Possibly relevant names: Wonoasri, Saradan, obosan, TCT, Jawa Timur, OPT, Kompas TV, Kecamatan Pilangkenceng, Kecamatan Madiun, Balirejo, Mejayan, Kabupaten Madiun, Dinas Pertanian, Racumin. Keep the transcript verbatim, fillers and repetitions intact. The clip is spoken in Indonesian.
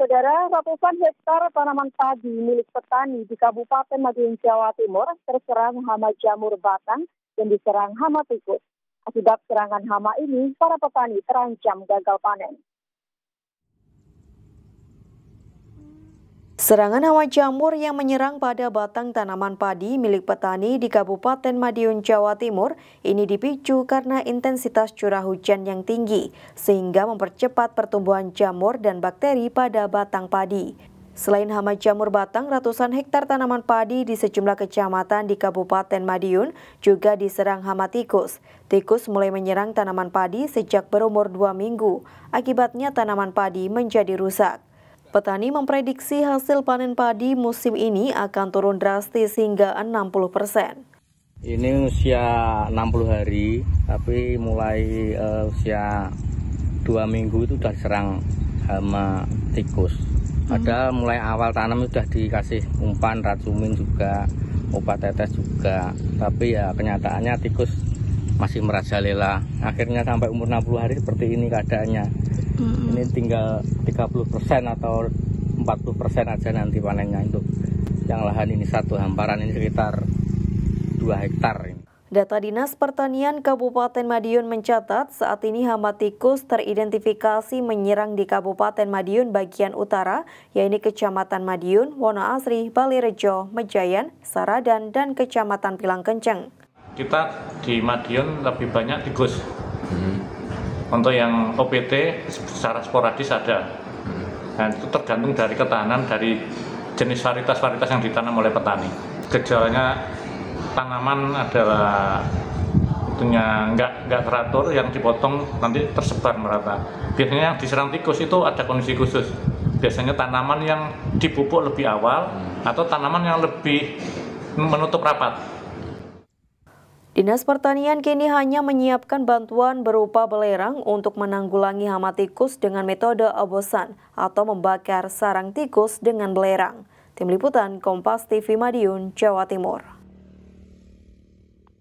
Saudara, ratusan hektar tanaman padi milik petani di Kabupaten Madiun, Jawa Timur terserang hama jamur batang dan diserang hama tikus. Akibat serangan hama ini, para petani terancam gagal panen. Serangan hama jamur yang menyerang pada batang tanaman padi milik petani di Kabupaten Madiun, Jawa Timur ini dipicu karena intensitas curah hujan yang tinggi, sehingga mempercepat pertumbuhan jamur dan bakteri pada batang padi. Selain hama jamur batang, ratusan hektar tanaman padi di sejumlah kecamatan di Kabupaten Madiun juga diserang hama tikus. Tikus mulai menyerang tanaman padi sejak berumur dua minggu, akibatnya tanaman padi menjadi rusak. Petani memprediksi hasil panen padi musim ini akan turun drastis hingga enam puluh persen. Ini usia enam puluh hari, tapi mulai uh, usia dua minggu itu sudah diserang hama tikus. Ada mulai awal tanam sudah dikasih umpan, racumin juga, obat tetes juga. Tapi ya kenyataannya tikus masih merajalela. Akhirnya sampai umur enam puluh hari seperti ini keadaannya. Ini tinggal tiga puluh persen atau empat puluh persen aja nanti panennya untuk yang lahan ini satu hamparan ini sekitar dua hektar. Data Dinas Pertanian Kabupaten Madiun mencatat saat ini hama tikus teridentifikasi menyerang di Kabupaten Madiun bagian utara, yaitu Kecamatan Madiun, Wonoasri, Balirejo, Mejayan, Saradan, dan Kecamatan Pilangkenceng. Kita di Madiun lebih banyak tikus. Hmm. Untuk yang O P T secara sporadis ada, dan itu tergantung dari ketahanan dari jenis varietas-varietas yang ditanam oleh petani. Gejalanya tanaman adalah itunya nggak nggak teratur, yang dipotong nanti tersebar merata. Biasanya yang diserang tikus itu ada kondisi khusus. Biasanya tanaman yang dipupuk lebih awal atau tanaman yang lebih menutup rapat. Dinas Pertanian kini hanya menyiapkan bantuan berupa belerang untuk menanggulangi hama tikus dengan metode obosan atau membakar sarang tikus dengan belerang. Tim Liputan Kompas T V Madiun, Jawa Timur.